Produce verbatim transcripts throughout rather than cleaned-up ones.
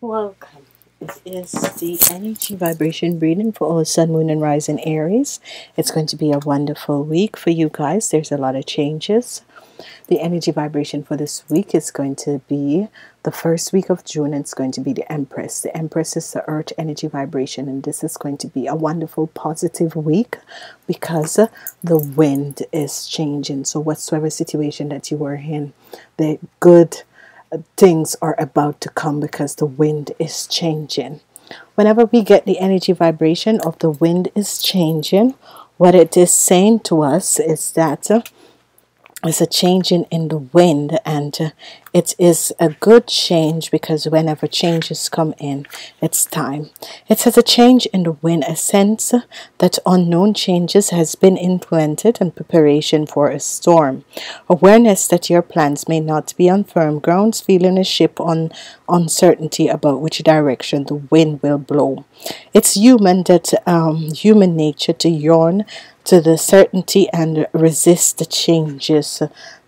Welcome. This is the energy vibration reading for all sun, moon, and rising Aries. It's going to be a wonderful week for you guys. There's a lot of changes. The energy vibration for this week is going to be the first week of June, and it's going to be the Empress. The Empress is the earth energy vibration, and this is going to be a wonderful positive week because the wind is changing. So whatsoever situation that you were in, the good things are about to come because the wind is changing. Whenever we get the energy vibration of the wind is changing, what it is saying to us is that uh, it's a changing in the wind, and uh, it is a good change, because whenever changes come in, it's time. It says a change in the wind, a sense that unknown changes has been implemented in preparation for a storm. Awareness that your plans may not be on firm grounds, feeling a ship on uncertainty about which direction the wind will blow. It's human that um, human nature to yearn to the certainty and resist the changes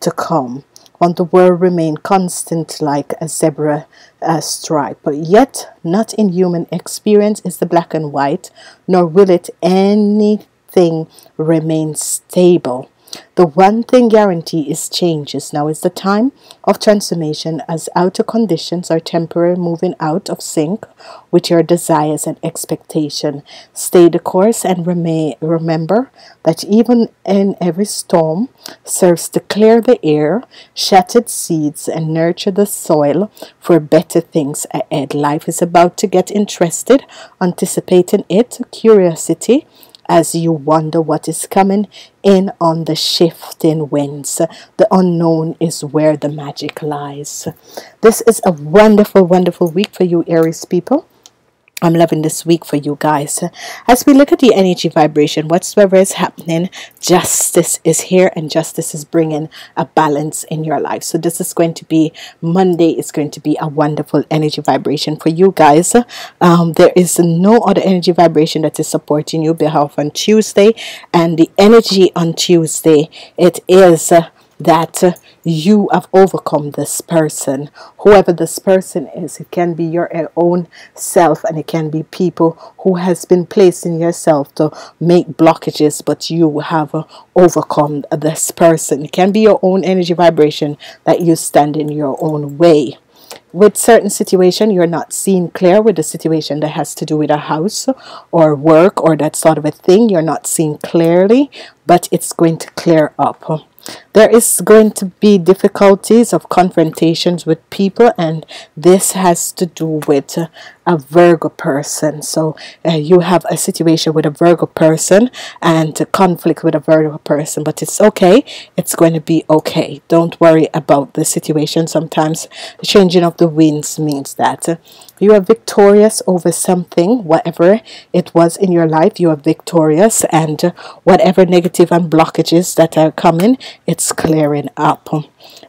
to come. On the world remain constant like a zebra uh, stripe, but yet not in human experience is the black and white, nor will it anything remain stable. The one thing guarantee is changes. Now is the time of transformation, as outer conditions are temporary, moving out of sync with your desires and expectation. Stay the course and remain, remember that even in every storm serves to clear the air, shattered seeds, and nurture the soil for better things ahead. Life is about to get interested, anticipating it, curiosity, as you wonder what is coming in on the shifting winds. The unknown is where the magic lies. This is a wonderful, wonderful week for you, Aries people. I'm loving this week for you guys. As we look at the energy vibration, whatsoever is happening, justice is here, and justice is bringing a balance in your life. So this is going to be Monday. It's going to be a wonderful energy vibration for you guys. Um, there is no other energy vibration that is supporting you behalf on Tuesday, and the energy on Tuesday, it is uh, that uh, you have overcome this person. Whoever this person is, it can be your own self, and it can be people who has been placing yourself to make blockages, but you have uh, overcome this person. It can be your own energy vibration that you stand in your own way. With certain situation, you're not seeing clear. With the situation that has to do with a house or work or that sort of a thing, you're not seeing clearly, but it's going to clear up. There is going to be difficulties of confrontations with people, and this has to do with uh, a Virgo person. So uh, you have a situation with a Virgo person and a conflict with a Virgo person, but it's okay. It's going to be okay. Don't worry about the situation. Sometimes the changing of the winds means that uh, you are victorious over something, whatever it was in your life. You are victorious, and uh, whatever negative and blockages that are coming, it's clearing up.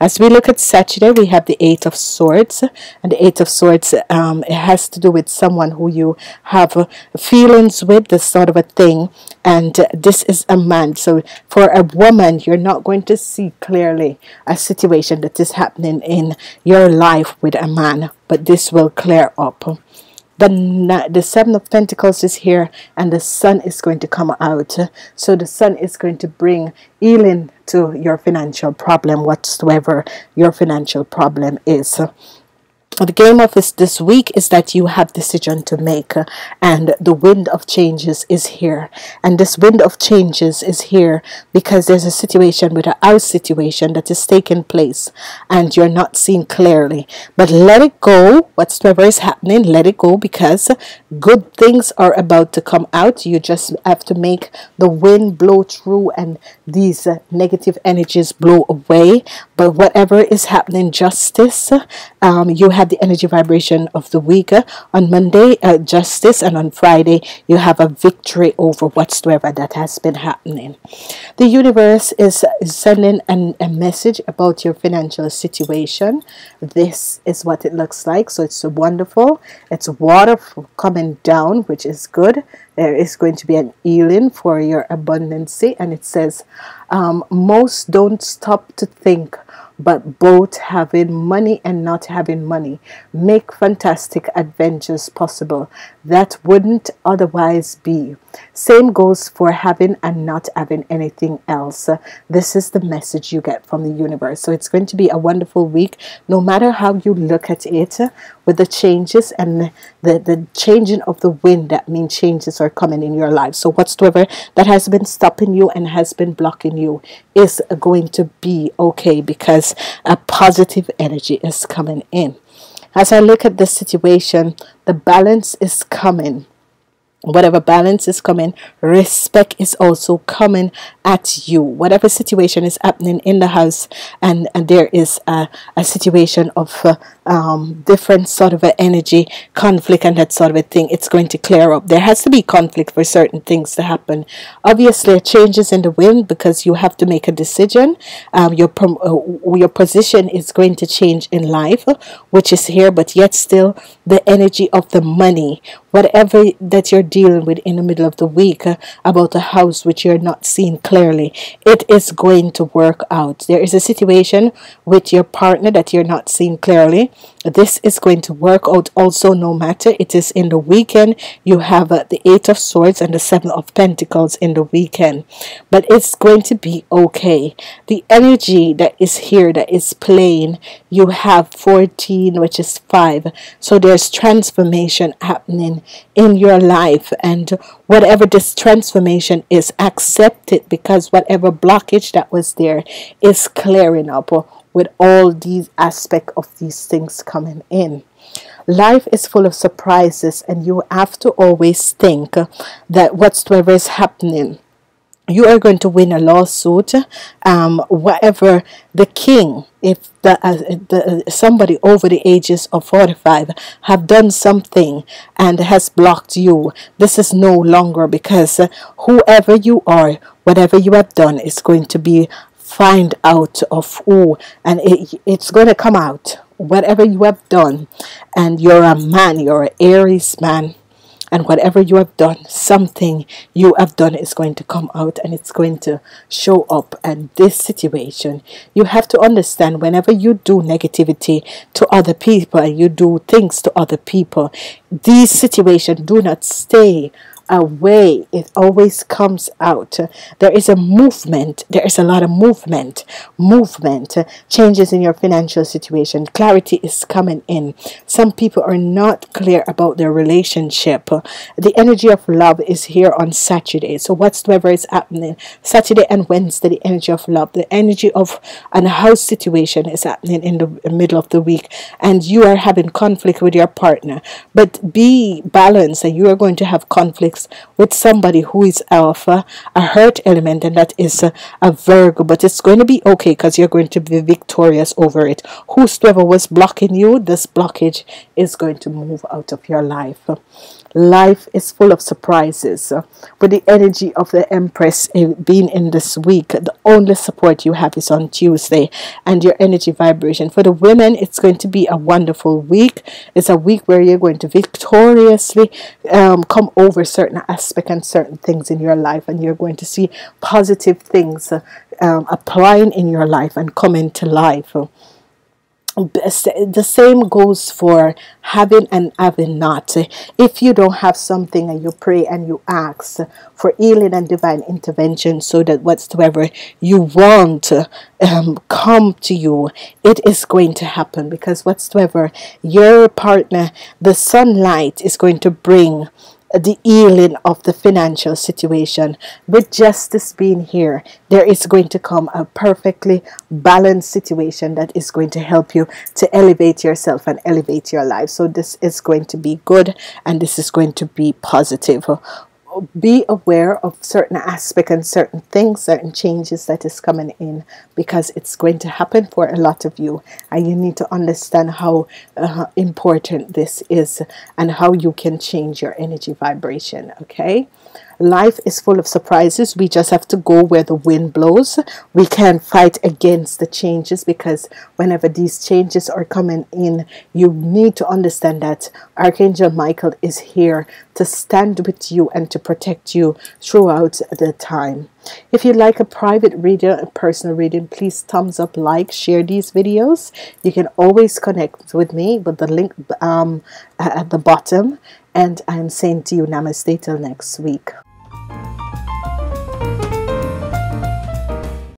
As we look at Saturday, we have the Eight of Swords, and the Eight of Swords, um, it has to do with someone who you have uh, feelings with, this sort of a thing, and uh, this is a man. So for a woman, you're not going to see clearly a situation that is happening in your life with a man, but this will clear up. The, the Seven of Pentacles is here, and the sun is going to come out. So the sun is going to bring healing to your financial problem, whatsoever your financial problem is. The game of this, this week is that you have decision to make, uh, and the wind of changes is here. And this wind of changes is here because there's a situation with a house situation that is taking place, and you're not seeing clearly. But let it go. Whatsoever is happening, let it go, because good things are about to come out. You just have to make the wind blow through and these uh, negative energies blow away. But whatever is happening, justice, um, you have the energy vibration of the week. Uh, on Monday, uh, justice, and on Friday, you have a victory over whatsoever that has been happening. The universe is sending an, a message about your financial situation. This is what it looks like. So it's wonderful. It's water coming down, which is good. There is going to be an healing for your abundance. And it says, um, most don't stop to think but both having money and not having money make fantastic adventures possible that wouldn't otherwise be. Same goes for having and not having anything else. This is the message you get from the universe. So it's going to be a wonderful week, no matter how you look at it, with the changes and the, the changing of the wind. That means changes are coming in your life. So whatsoever that has been stopping you and has been blocking you is going to be okay, because a positive energy is coming in. As I look at the situation, the balance is coming. Whatever balance is coming, respect is also coming at you. Whatever situation is happening in the house, and, and there is a, a situation of uh, um, different sort of a energy, conflict and that sort of a thing, it's going to clear up. There has to be conflict for certain things to happen. Obviously, changes in the wind, because you have to make a decision. Um, your, uh, your position is going to change in life, which is here, but yet still the energy of the money, whatever that you're dealing with in the middle of the week, uh, about a house which you're not seeing clearly, it is going to work out. There is a situation with your partner that you're not seeing clearly. This is going to work out also, no matter. It is in the weekend. You have uh, the Eight of Swords and the Seven of Pentacles in the weekend, but it's going to be okay. The energy that is here, that is playing, you have fourteen, which is five. So there's transformation happening in your life, and whatever this transformation is, accept it, because whatever blockage that was there is clearing up with all these aspects of these things coming in. Life is full of surprises, and you have to always think that whatsoever is happening, you are going to win a lawsuit. Um, whatever the king, if the, uh, the somebody over the ages of forty-five have done something and has blocked you, this is no longer, because uh, whoever you are, whatever you have done is going to be find out of who, and it, it's going to come out. Whatever you have done, and you're a man, you're an Aries man, and whatever you have done, something you have done is going to come out, and it's going to show up. And this situation, you have to understand, whenever you do negativity to other people, and you do things to other people, these situations do not stay away. It always comes out. There is a movement. There is a lot of movement. Movement. Changes in your financial situation. Clarity is coming in. Some people are not clear about their relationship. The energy of love is here on Saturday. So whatsoever is happening, Saturday and Wednesday, the energy of love, the energy of an house situation is happening in the middle of the week, and you are having conflict with your partner. But be balanced, and you are going to have conflict with somebody who is alpha, a hurt element, and that is a, a Virgo, but it's going to be okay, because you're going to be victorious over it. Whosoever was blocking you, this blockage is going to move out of your life. Life is full of surprises. With the energy of the Empress being in this week, the only support you have is on Tuesday, and your energy vibration. For the women, it's going to be a wonderful week. It's a week where you're going to victoriously um, come over certain aspects and certain things in your life, and you're going to see positive things uh, um, applying in your life and coming to life. The same goes for having and having not. If you don't have something, and you pray and you ask for healing and divine intervention, so that whatsoever you want um, come to you, it is going to happen, because whatsoever your partner, the sunlight is going to bring the healing of the financial situation. With justice being here, there is going to come a perfectly balanced situation that is going to help you to elevate yourself and elevate your life. So this is going to be good, and this is going to be positive. Be aware of certain aspects and certain things, certain changes that is coming in, because it's going to happen for a lot of you, and you need to understand how uh, important this is and how you can change your energy vibration. Okay, life is full of surprises. We just have to go where the wind blows. We can't fight against the changes, because whenever these changes are coming in, you need to understand that Archangel Michael is here to stand with you and to protect you throughout the time. If you like a private reader, a personal reading, please thumbs up, like, share these videos. You can always connect with me with the link um, at the bottom. And I'm saying to you, namaste till next week.